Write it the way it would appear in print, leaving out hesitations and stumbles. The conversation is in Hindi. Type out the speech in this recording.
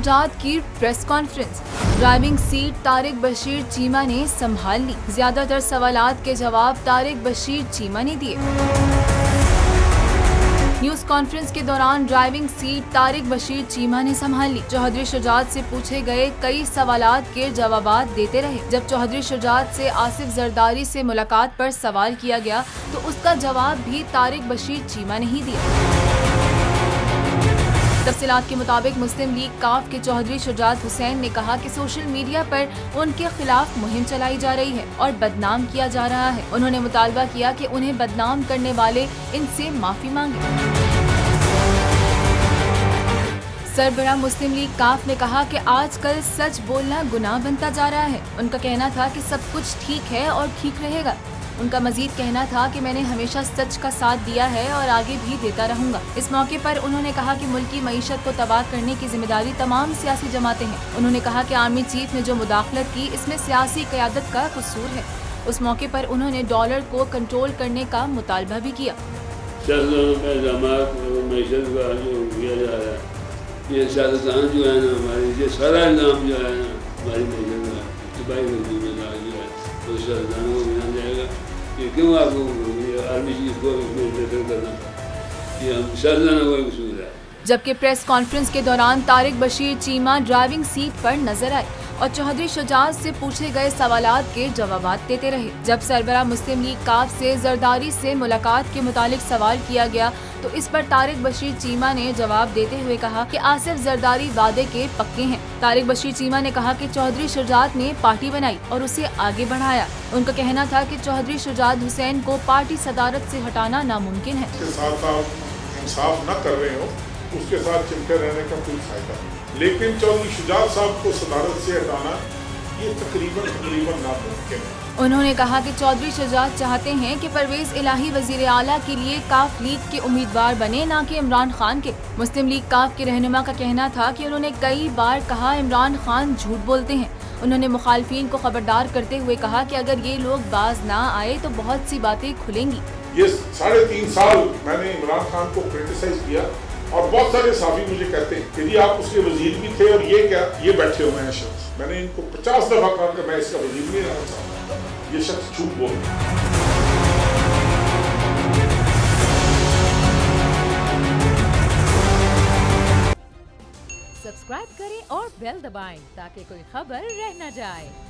शुजात की press conference, driving seat Tariq Bashir Cheema ने संभाल ली। ज्यादातर सवालात के जवाब तारिक बशीर चीमा ने दिए। न्यूज कॉन्फ्रेंस के दौरान ड्राइविंग सीट तारिक बशीर चीमा ने संभाल ली। चौधरी शुजात से पूछे गए कई सवालात के जवाब देते रहे। जब चौधरी शुजात से आसिफ जरदारी से मुलाकात पर सवाल किया गया तो उसका जवाब भी तारिक बशीर चीमा ने ही दिया। तफसीलात के मुताबिक मुस्लिम लीग काफ के चौधरी शुजात हुसैन ने कहा कि सोशल मीडिया पर उनके खिलाफ मुहिम चलाई जा रही है और बदनाम किया जा रहा है। उन्होंने मुतालबा किया कि उन्हें बदनाम करने वाले इनसे माफी मांगे। सरबराह मुस्लिम लीग काफ ने कहा कि आजकल सच बोलना गुनाह बनता जा रहा है। उनका कहना था कि सब कुछ ठीक है और ठीक रहेगा। उनका मजीद कहना था कि मैंने हमेशा सच का साथ दिया है और आगे भी देता रहूंगा। इस मौके पर उन्होंने कहा कि मुल्क की मईशत को तबाह करने की जिम्मेदारी तमाम सियासी जमातें हैं। उन्होंने कहा कि आर्मी चीफ ने जो मुदाखलत की इसमें सियासी क़यादत का कसूर है। उस मौके पर उन्होंने डॉलर को कंट्रोल करने का मुतालबा भी किया। क्यों आपको आर्मी चीफ को रिप्रेजेंट करना था, ये हम सरदाना कोई कसूर है। जबकि प्रेस कॉन्फ्रेंस के दौरान तारिक बशीर चीमा ड्राइविंग सीट पर नजर आए और चौधरी शुजात से पूछे गए सवालात के जवाब देते रहे। जब सरबराह मुस्लिम लीग काफ से जरदारी से मुलाकात के मुतालिक सवाल किया गया तो इस पर तारिक बशीर चीमा ने जवाब देते हुए कहा कि आसिफ जरदारी वादे के पक्के हैं। तारिक बशीर चीमा ने कहा कि चौधरी शुजात ने पार्टी बनाई और उसे आगे बढ़ाया। उनका कहना था कि चौधरी शुजात हुसैन को पार्टी सदारत से हटाना नामुमकिन है। उसके साथ चिमटे रहने का कोई फायदा नहीं, लेकिन चौधरी शुजात साहब को सदारत से हटाना ये तकरीबन नामुमकिन है। उन्होंने कहा कि चौधरी शुजात चाहते हैं कि परवेज इलाही वजीर आला के लिए काफ लीग के उम्मीदवार बने, ना कि इमरान खान के। मुस्लिम लीग काफ के रहनुमा का कहना था कि उन्होंने कई बार कहा इमरान खान झूठ बोलते हैं। उन्होंने मुखालफीन को खबरदार करते हुए कहा कि अगर ये लोग बाज ना आए तो बहुत सी बातें खुलेंगी। ये 3.5 साल मैंने इमरान खान को क्रिटिसाइज किया और बहुत सारे साफी मुझे कहते हैं कि जी आप उसके वजीर भी थे और ये क्या ये बैठे हुए हैं शख्स। मैंने इनको 50 दफा कहा कि मैं इसका वजीर नहीं रहना चाहता, ये शख्स झूठ बोल रहा है। सब्सक्राइब करें और बेल दबाएं ताकि कोई खबर रह न जाए।